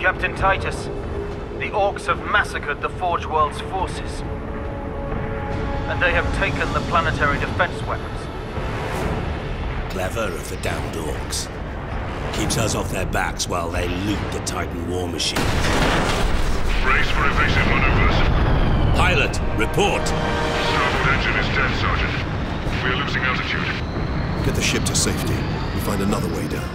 Captain Titus, the Orcs have massacred the Forge World's forces, and they have taken the planetary defense weapons. Clever of the damned Orcs. Keeps us off their backs while they loot the Titan war machine. Brace for evasive maneuvers. Pilot, report! Starboard engine is dead, Sergeant. We are losing altitude. Get the ship to safety. We find another way down.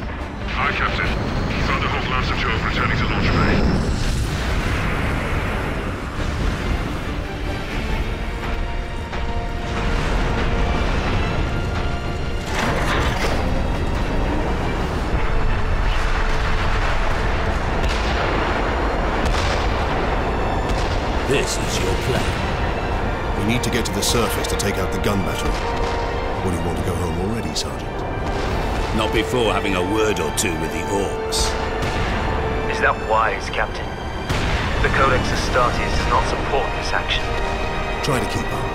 Aye, Captain. Thunderhawk Lancer Jove returning to launch bay. This is your plan. We need to get to the surface to take out the gun battery. Wouldn't want to go home already, Sergeant. Not before having a word or two with the Orcs. Is that wise, Captain? The Codex Astartes does not support this action. Try to keep up.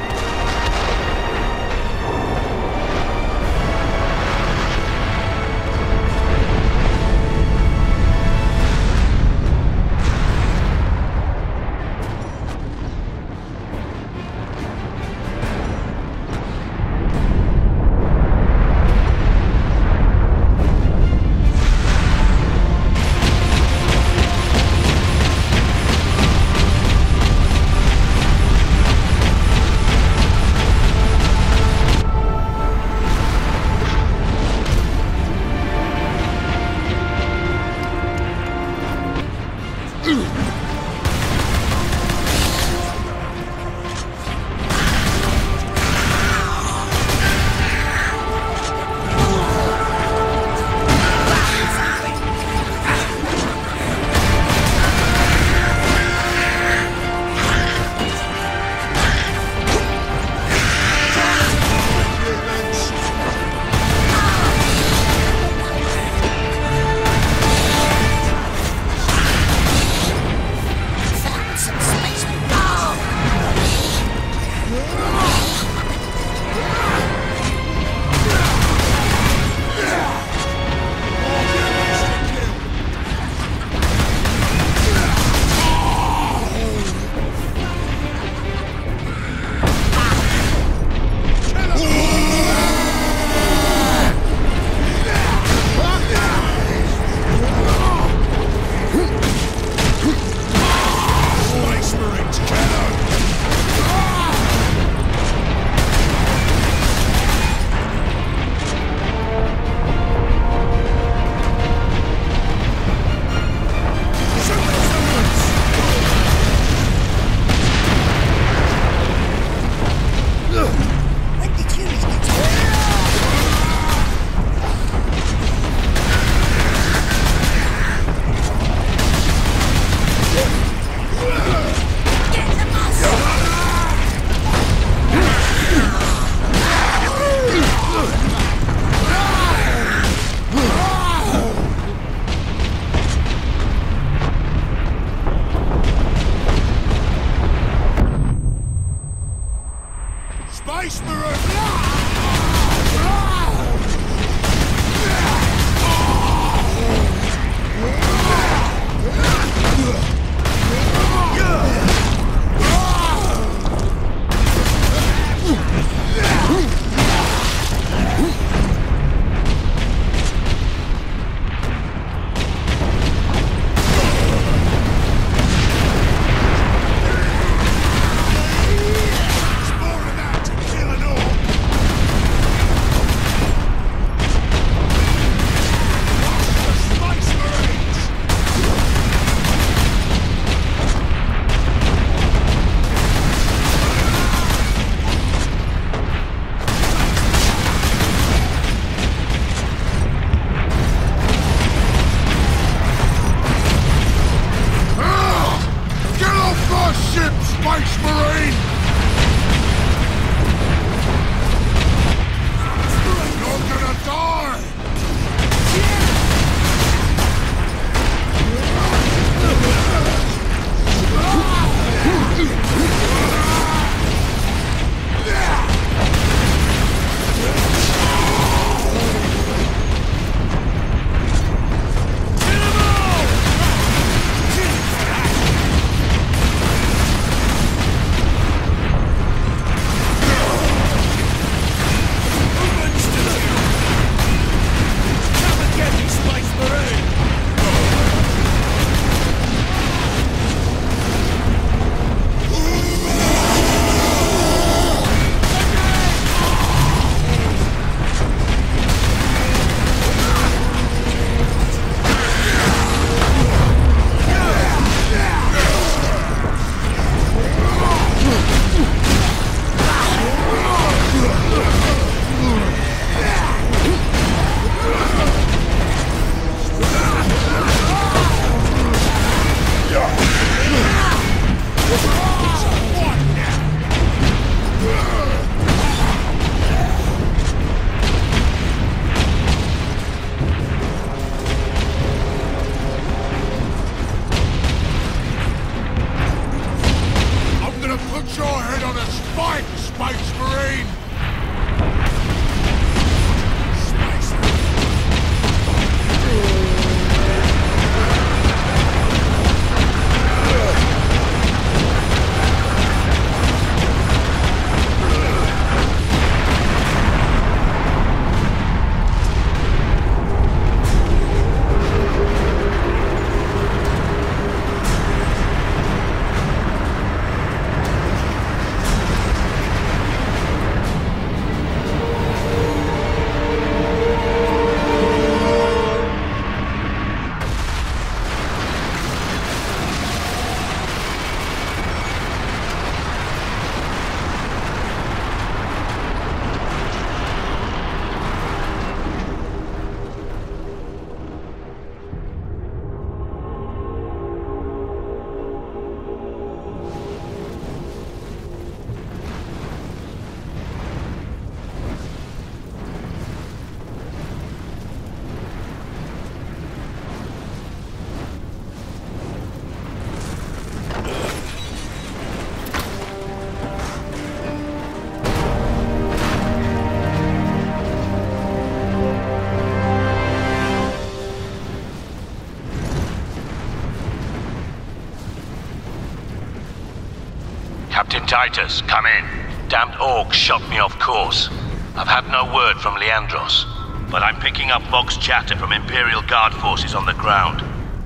Captain Titus, come in. Damned orcs shot me off course. I've had no word from Leandros, but I'm picking up Vox chatter from Imperial Guard forces on the ground.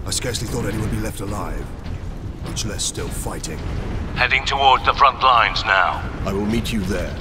I scarcely thought anyone would be left alive, much less still fighting. Heading towards the front lines now. I will meet you there.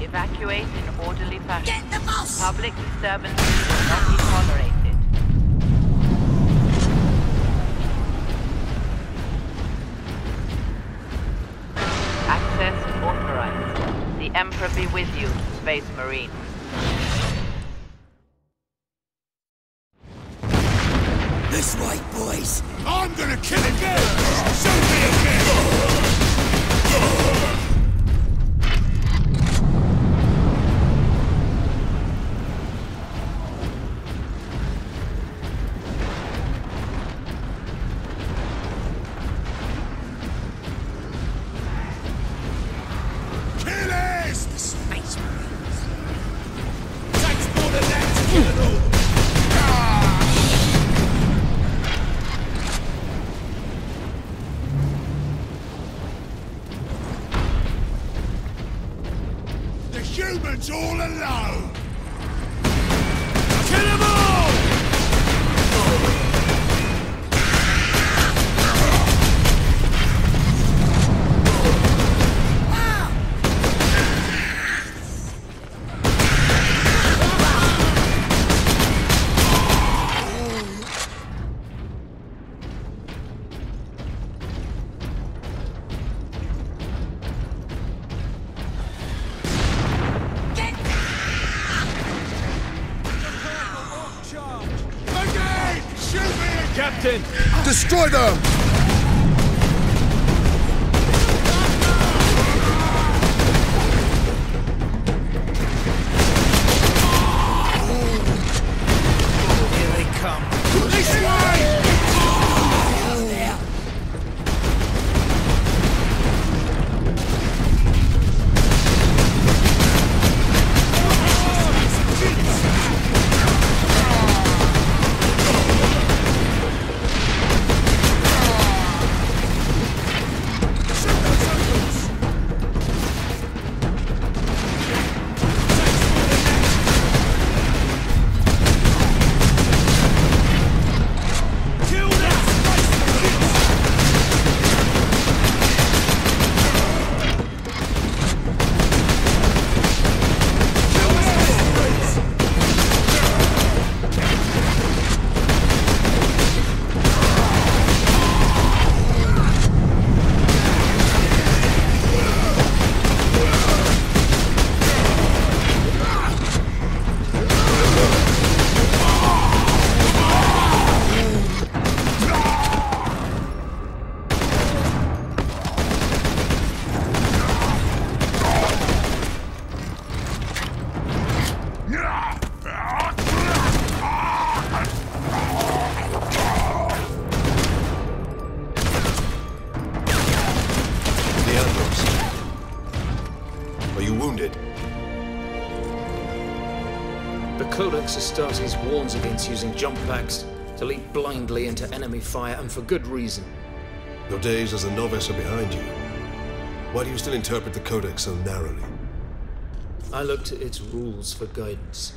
Evacuate in orderly fashion. Get the boss! Public disturbance will not be tolerated. Access authorized. The Emperor be with you, Space Marine. This way, boys. I'm gonna kill him again! Shoot me again! Humans all alone! Kill them all! Captain! Destroy them! Here they come. This way! Oh, there. The Codex Astartes warns against using jump packs to leap blindly into enemy fire, and for good reason. Your days as a novice are behind you. Why do you still interpret the Codex so narrowly? I look to its rules for guidance.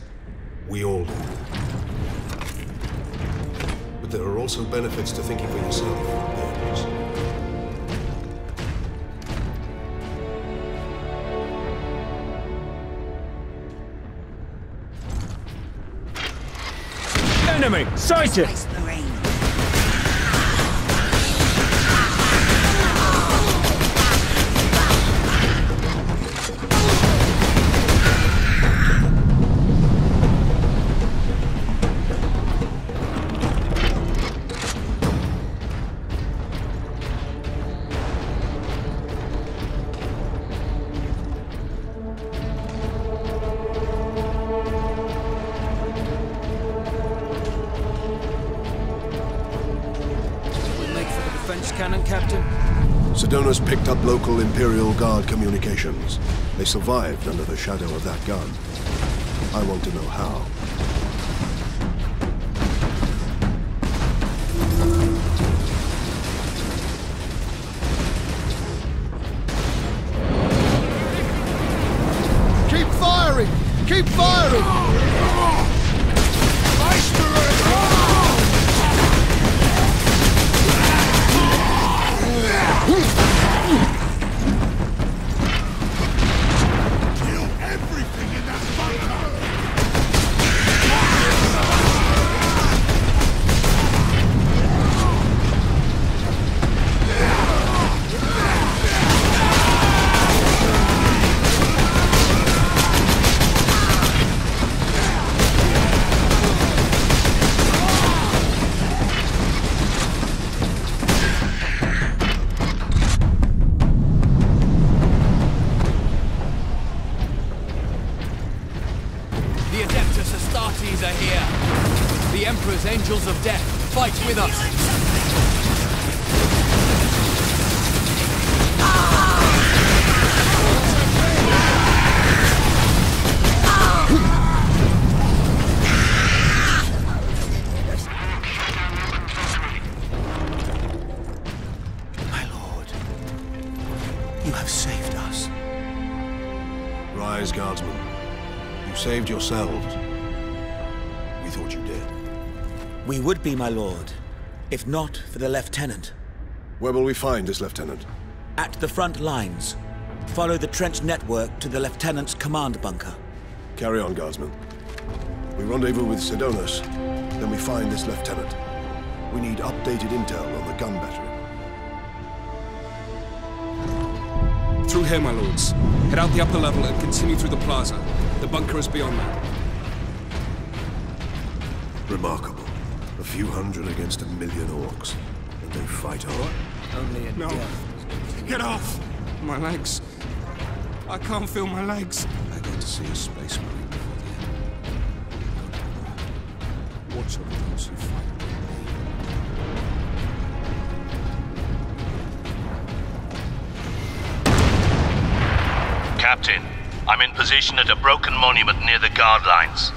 We all do. But there are also benefits to thinking for yourself, Leandros. Enemy! Sighted! Space Marine! Sedona's picked up local Imperial Guard communications. They survived under the shadow of that gun. I want to know how. Keep firing! Keep firing! Angels of Death, fight with us! My lord, you have saved us. Rise, Guardsmen. You saved yourselves. We thought you did. We would be, my lord, if not for the lieutenant. Where will we find this lieutenant? At the front lines. Follow the trench network to the lieutenant's command bunker. Carry on, Guardsmen. We rendezvous with Sedonas, then we find this lieutenant. We need updated intel on the gun battery. Through here, my lords. Head out the upper level and continue through the plaza. The bunker is beyond that. Remarkable. A few hundred against 1,000,000 orcs. And they fight hard? Only at death. Get off! My legs. I can't feel my legs. I got to see a space marine before the end. Watch over those who fight with me. Captain, I'm in position at a broken monument near the guard lines.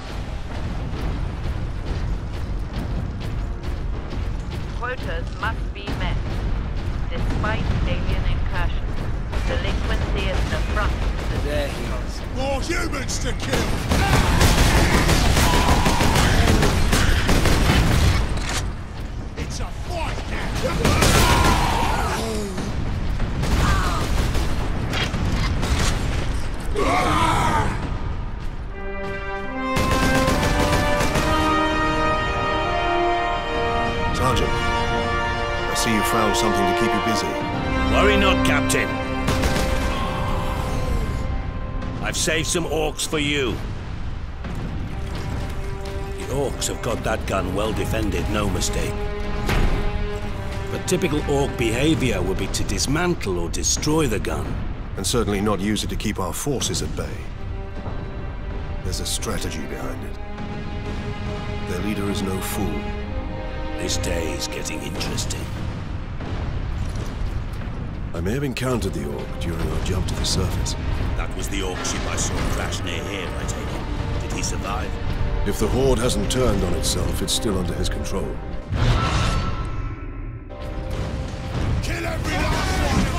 Quotas must be met. Despite alien incursion, delinquency is the front of the day. More humans to kill! It's a fight now! I see you found something to keep you busy. Worry not, Captain. I've saved some orcs for you. The orcs have got that gun well defended, no mistake. But typical orc behavior would be to dismantle or destroy the gun. And certainly not use it to keep our forces at bay. There's a strategy behind it. Their leader is no fool. This day is getting interesting. I may have encountered the orc during our jump to the surface. That was the orc ship I saw crash near here, I take it. Did he survive? If the Horde hasn't turned on itself, it's still under his control. Kill every last one!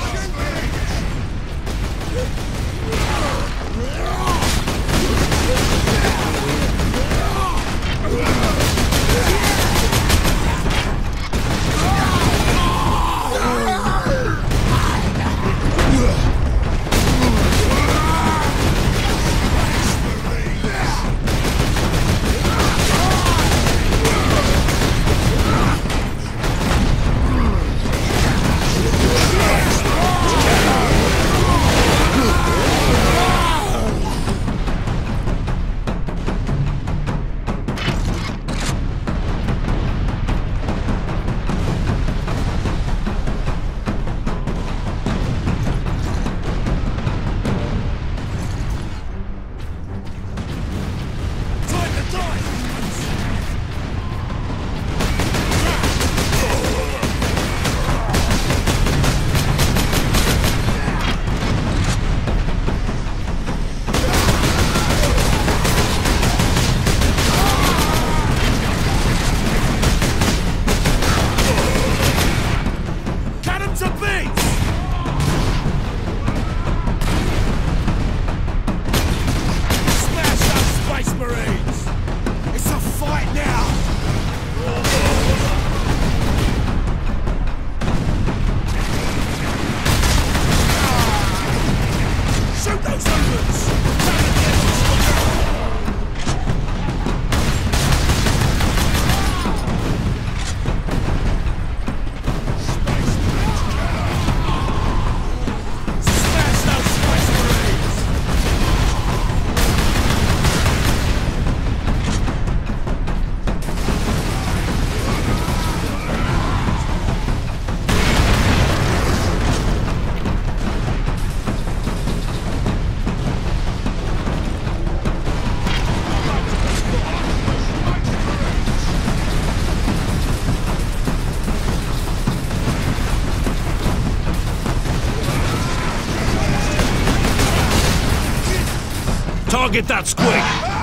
Target that squig!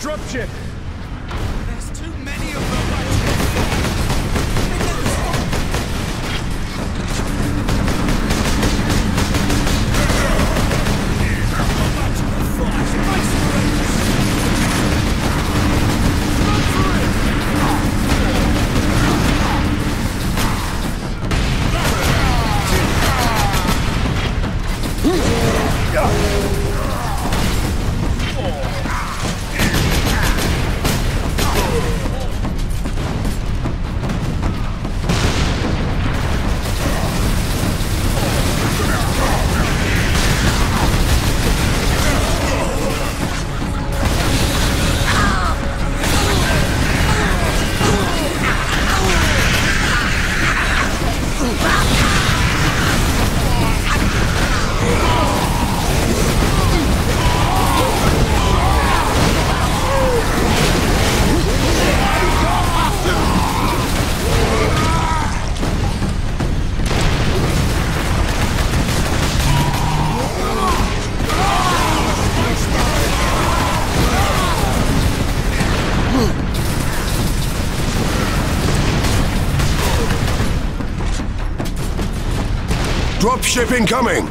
Dropship! There's too many of them! Dropship incoming!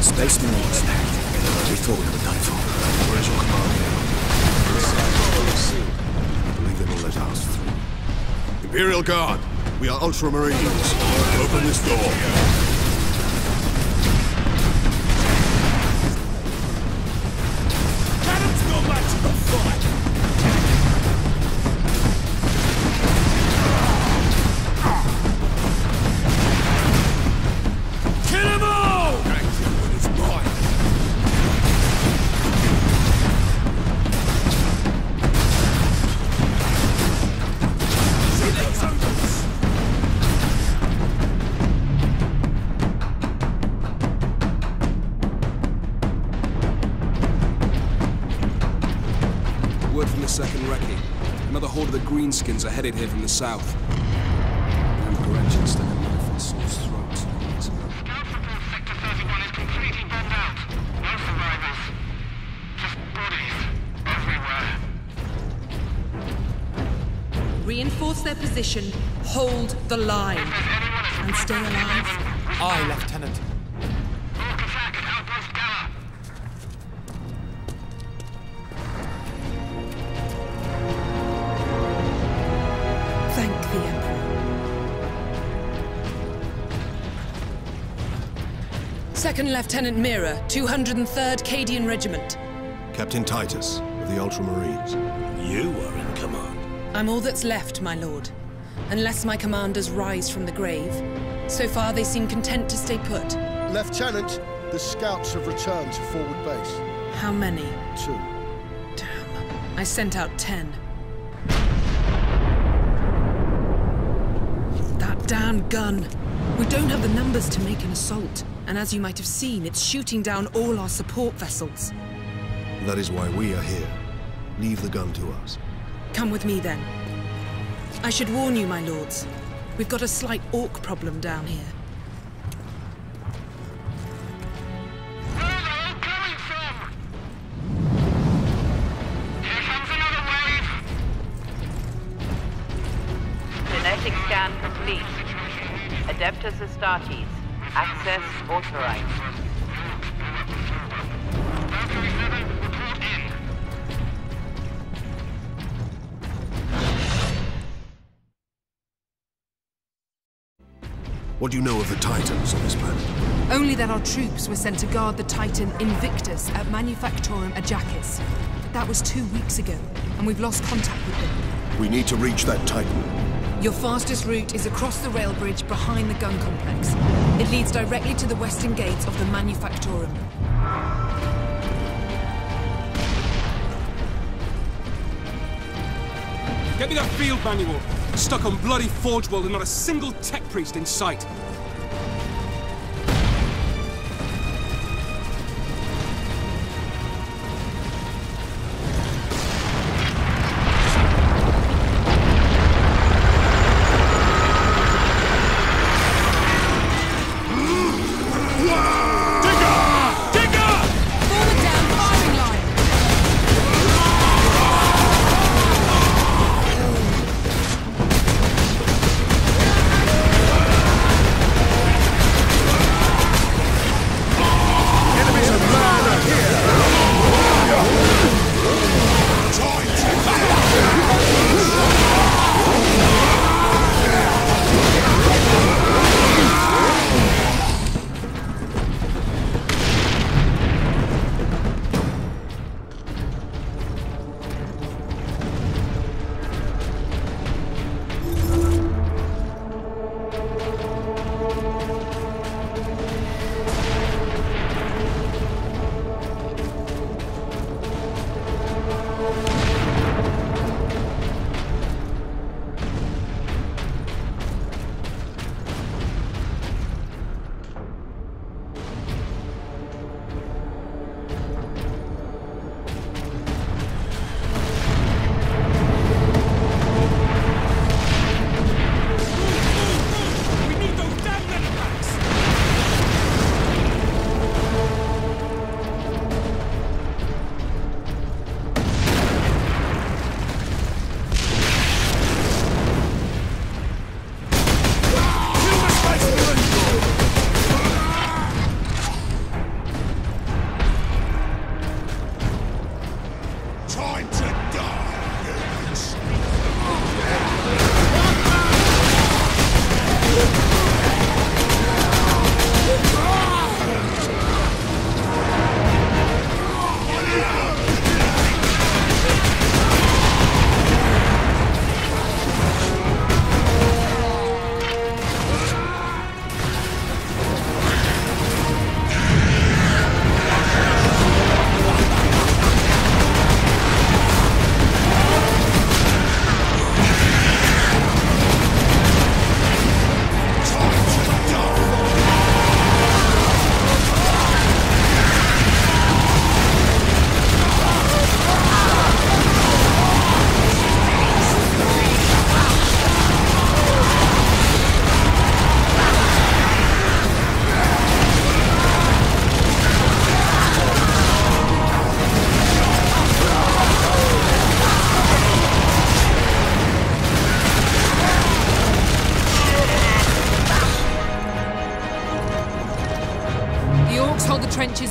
Space Marines. We thought we were done for. Where's your command now? I believe they will let us through. Imperial Guard, we are Ultramarines. Open this door. Greenskins are headed here from the south. And corrections that have left us in his throat. Scout support sector 31 is completely bombed out. No survivors. Just bodies everywhere. Reinforce their position, hold the line, and stay alive. Aye, Lieutenant. Second Lieutenant Mira, 203rd Cadian Regiment. Captain Titus, of the Ultramarines. You are in command. I'm all that's left, my lord. unless my commanders rise from the grave. So far, they seem content to stay put. Lieutenant, the scouts have returned to forward base. How many? 2. Damn. I sent out 10. That damn gun. We don't have the numbers to make an assault. And as you might have seen, it's shooting down all our support vessels. That is why we are here. Leave the gun to us. Come with me, then. I should warn you, my lords. We've got a slight orc problem down here. Where are they all coming from? Here comes another wave! Genetic scan complete. Adeptus Astartes. Access authorized. What do you know of the Titans on this planet? Only that our troops were sent to guard the Titan Invictus at Manufactorum Ajakis. But that was 2 weeks ago, and we've lost contact with them. We need to reach that Titan. Your fastest route is across the rail bridge behind the gun complex. It leads directly to the western gates of the Manufactorum. Get me that field manual! Stuck on bloody Forge World and not a single tech priest in sight.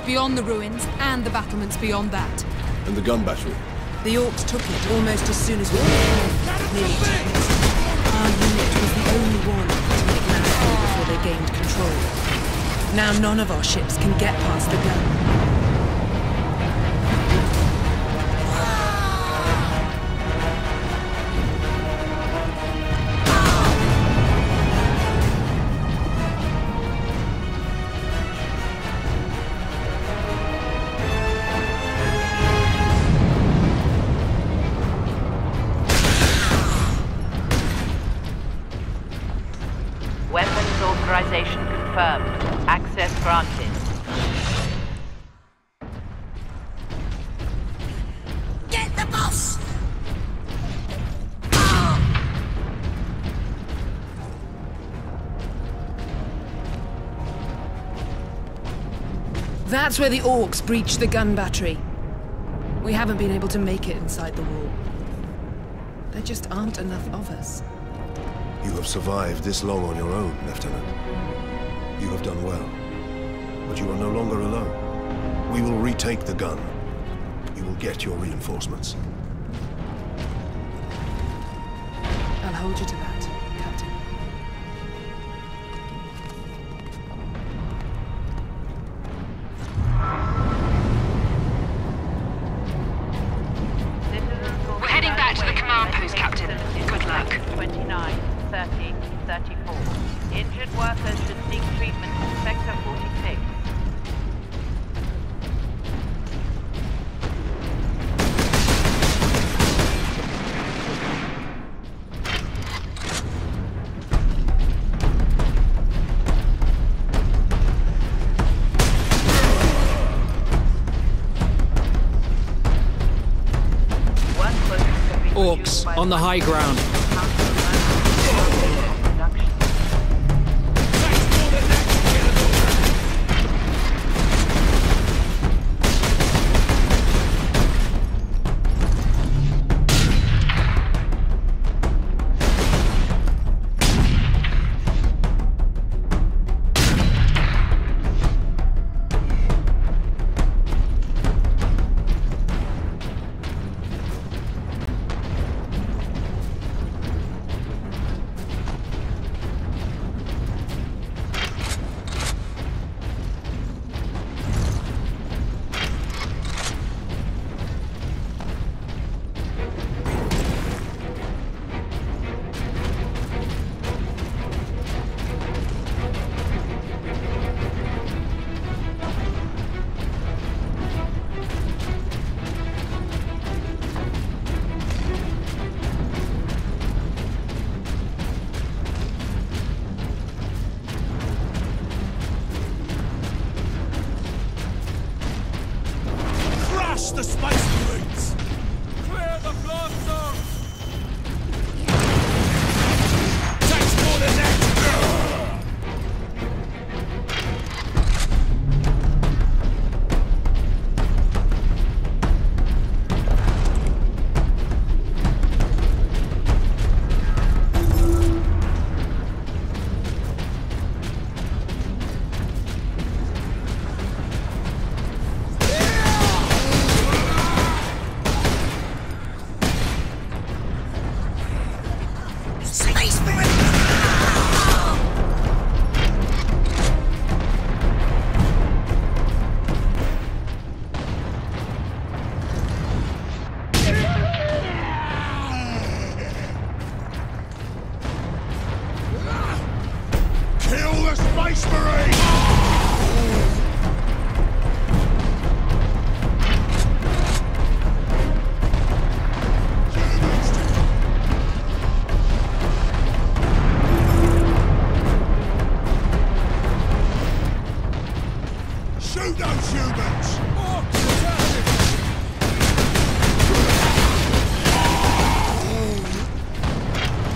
Beyond the ruins, and the battlements beyond that. And the gun battery? The orcs took it almost as soon as we were nearly 2 minutes. Our unit was the only one to make landfall before they gained control. Now none of our ships can get past the gun. confirmed. Access granted. Get the boss! That's where the orcs breached the gun battery. We haven't been able to make it inside the wall. There just aren't enough of us. You have survived this long on your own, Lieutenant. You have done well. But you are no longer alone. We will retake the gun. You will get your reinforcements. I'll hold you to that, Captain. We're heading back to the command post, Captain. Good luck. 29. 30, 34. Injured workers should seek treatment in Sector 46. Orcs on the high ground. The Space Marines! Clear the floor, sir! Takes more than that!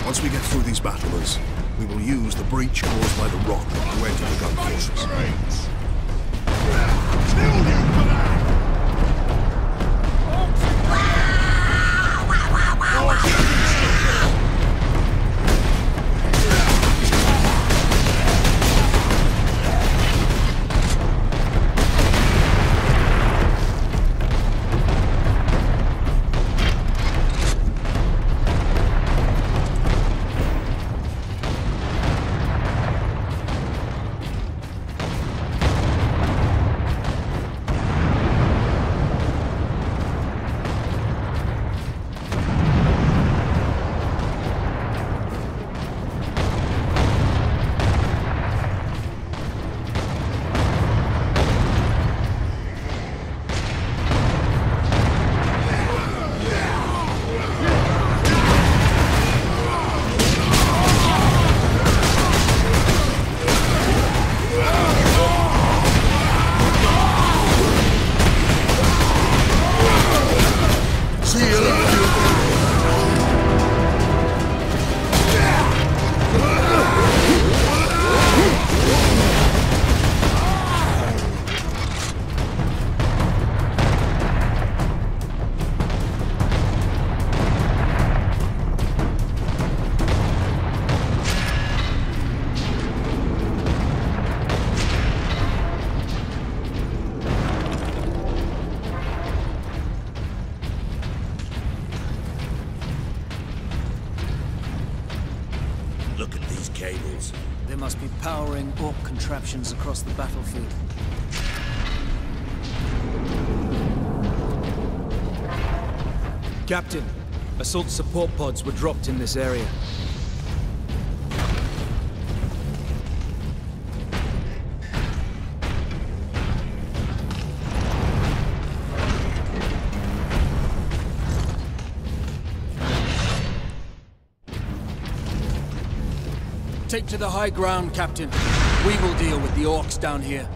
Once we get through these battlements, we will use the breach caused by the rock to enter the gun forces. Kill you for that! ships. They must be powering orc contraptions across the battlefield. Captain, assault support pods were dropped in this area. Take to the high ground, Captain. We will deal with the orcs down here.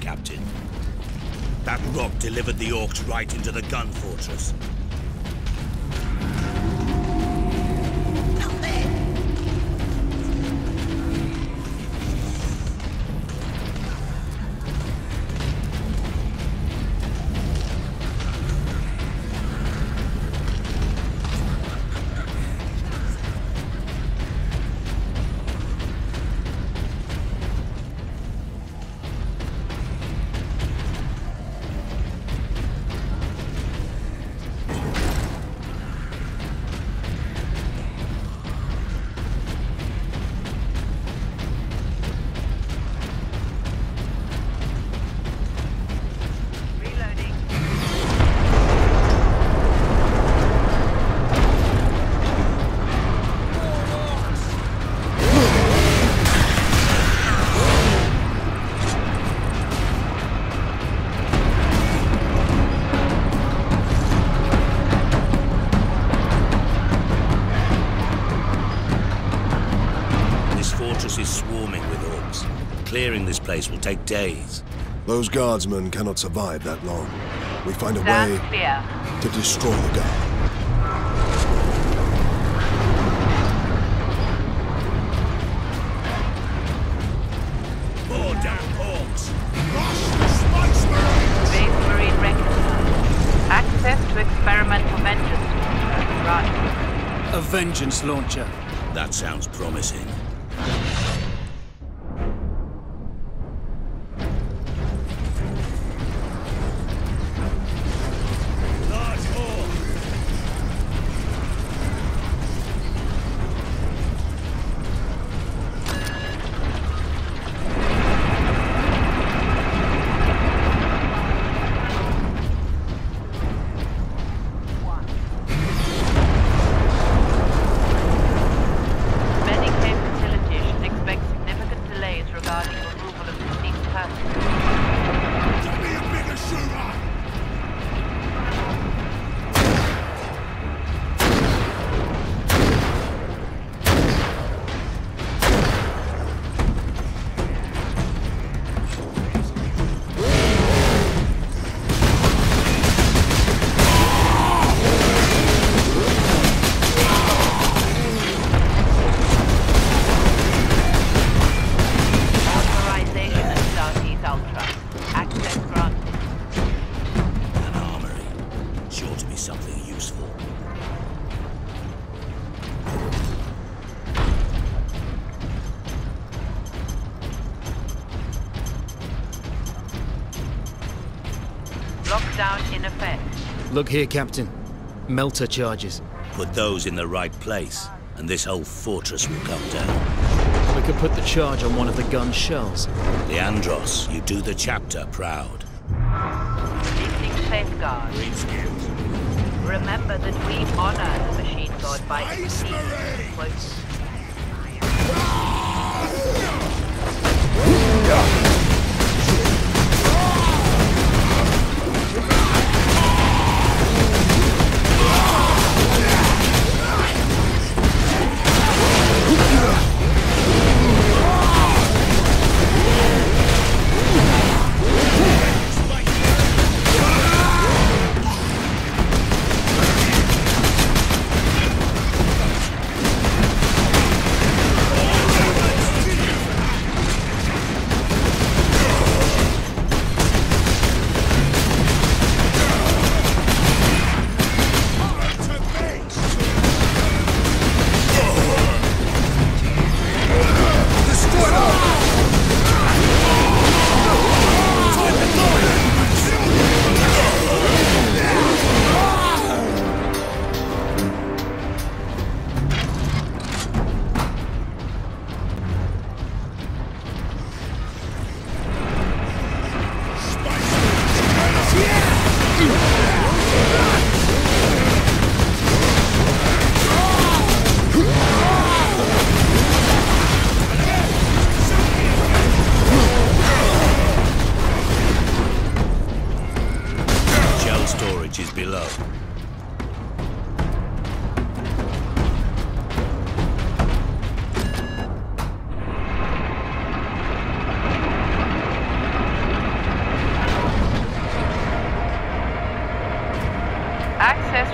Captain. That rock delivered the orcs right into the gun fortress. Clearing this place will take days. Those guardsmen cannot survive that long. We find a way to destroy the guard. Four down orcs! Rush the Space Marines! Space Marine recognized. Access to experimental vengeance launcher arrived. A vengeance launcher. That sounds promising. Look here, Captain. Melter charges. Put those in the right place, and this whole fortress will come down. We could put the charge on one of the gun shells. Leandros, you do the chapter proud. Releasing safeguard. Remember that we honor the machine god by exceeding.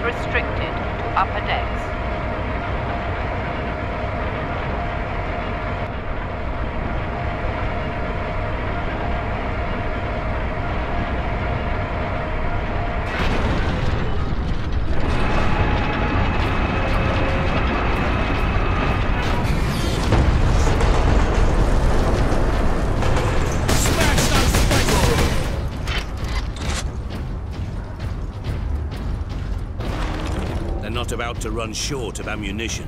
restricted to upper decks. About to run short of ammunition.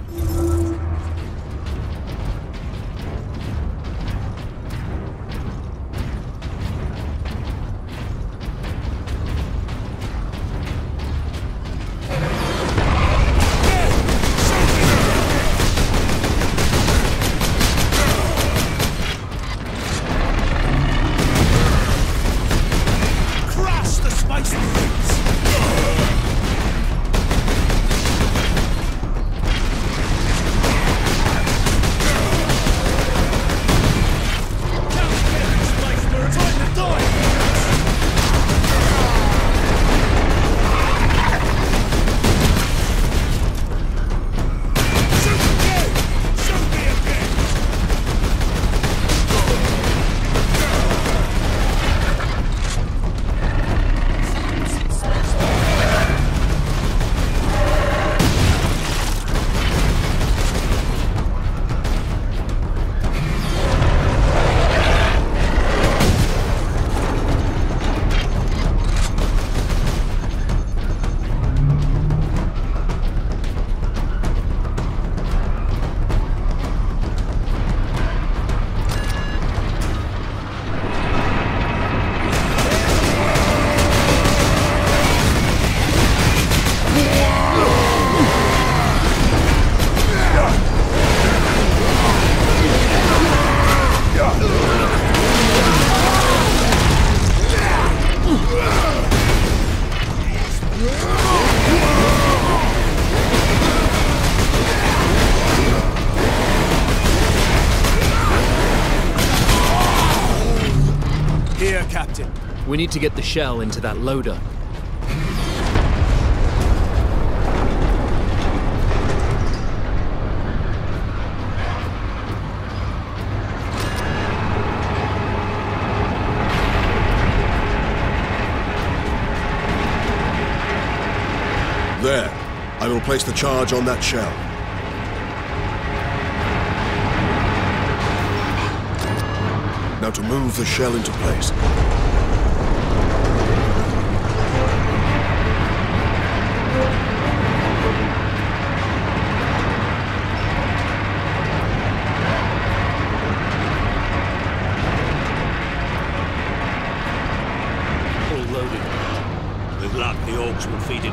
We need to get the shell into that loader. There. I will place the charge on that shell. Now to move the shell into place.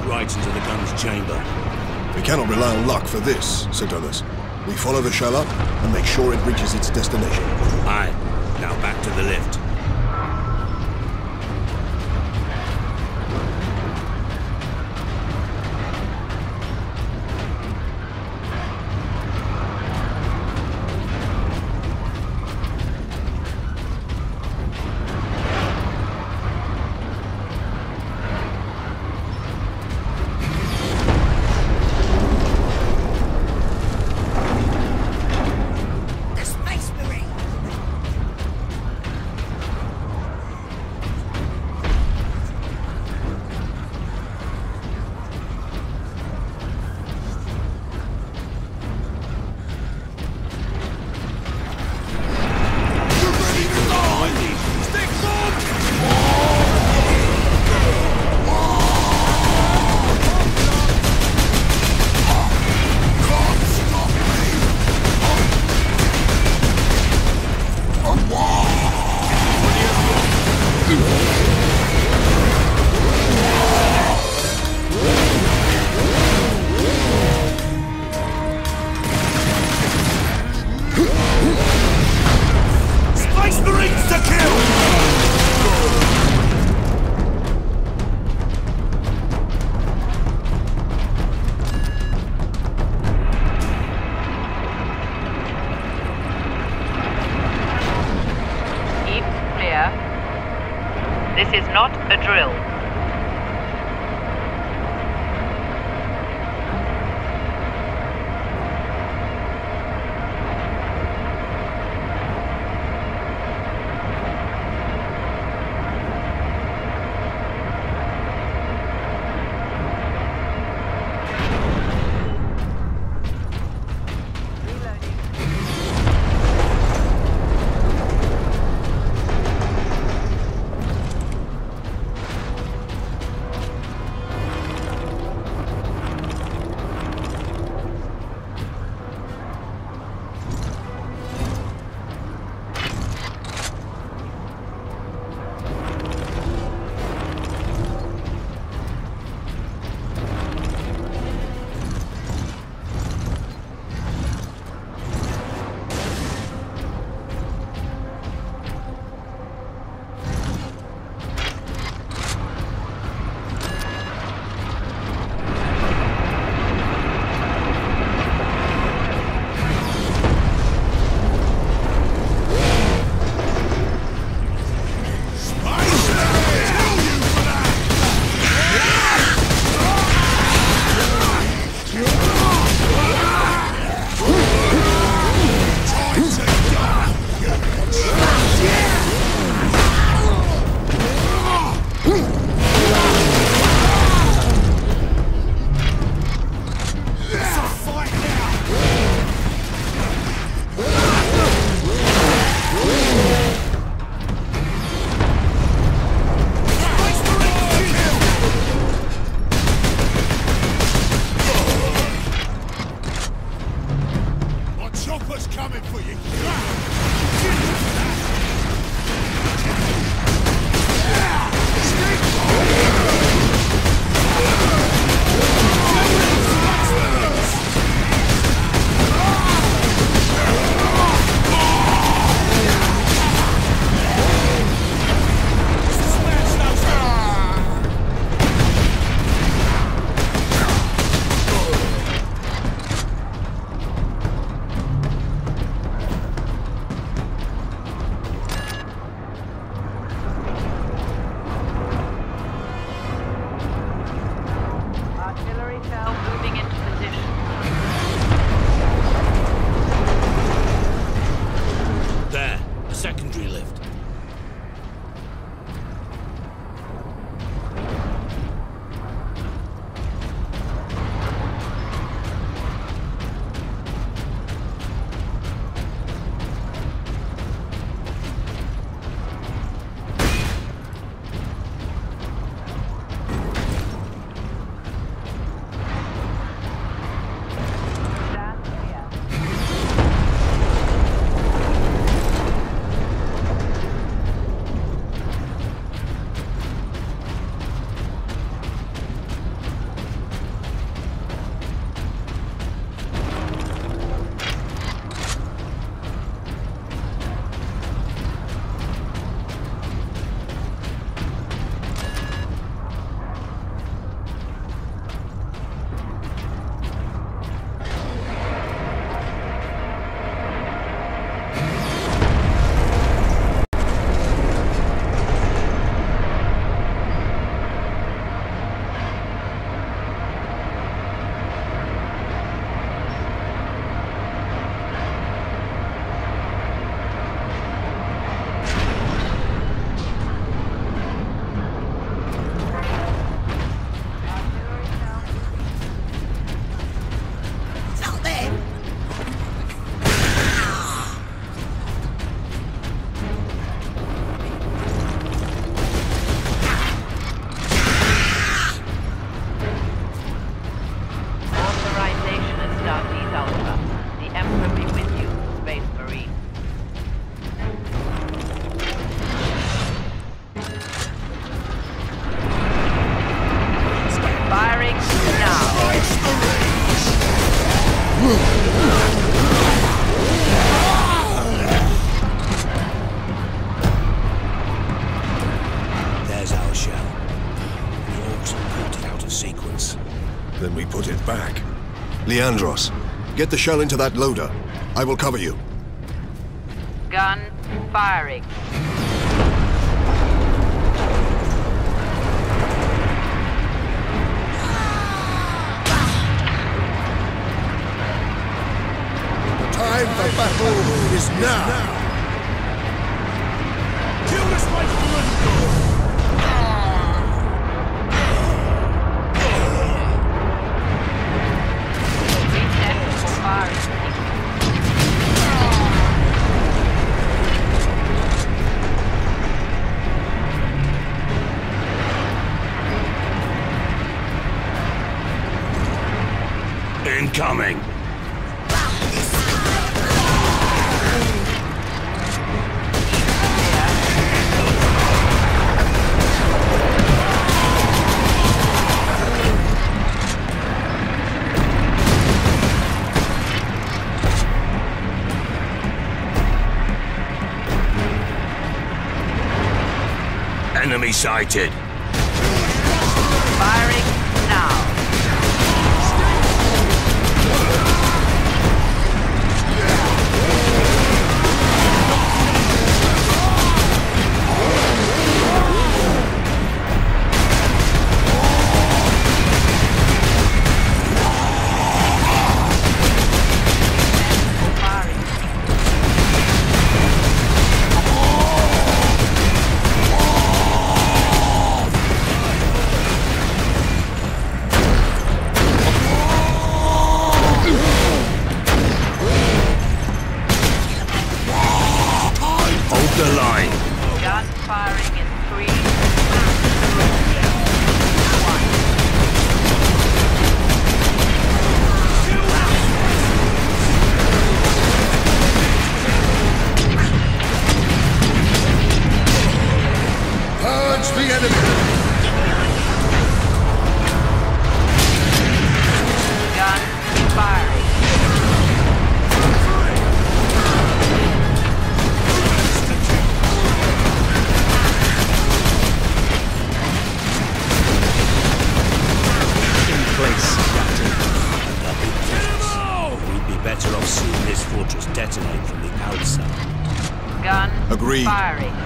Right into the gun's chamber. We cannot rely on luck for this, said others. We follow the shell up and make sure it reaches its destination. Aye. Now back to the lift. This is not a drill. sequence. Then we put it back. Leandros, get the shell into that loader. I will cover you. Gun firing. Time for battle is now. Kill this white blood gold. Reset for firing. Incoming. Enemy sighted. Firing now.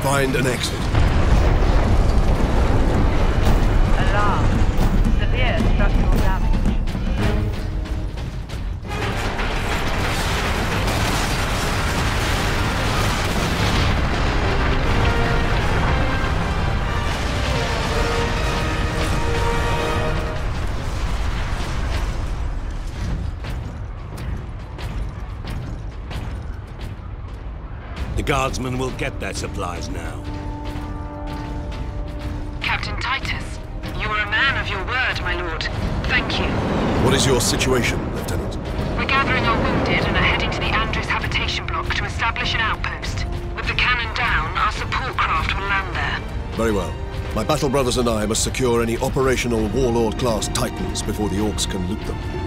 Find an exit. Alarm. Severe structural damage. The guardsmen will get their supplies now. Captain Titus, you are a man of your word, my lord. Thank you. What is your situation, Lieutenant? We're gathering our wounded and are heading to the Andrews habitation block to establish an outpost. With the cannon down, our support craft will land there. Very well. My battle brothers and I must secure any operational Warlord-class Titans before the Orcs can loot them.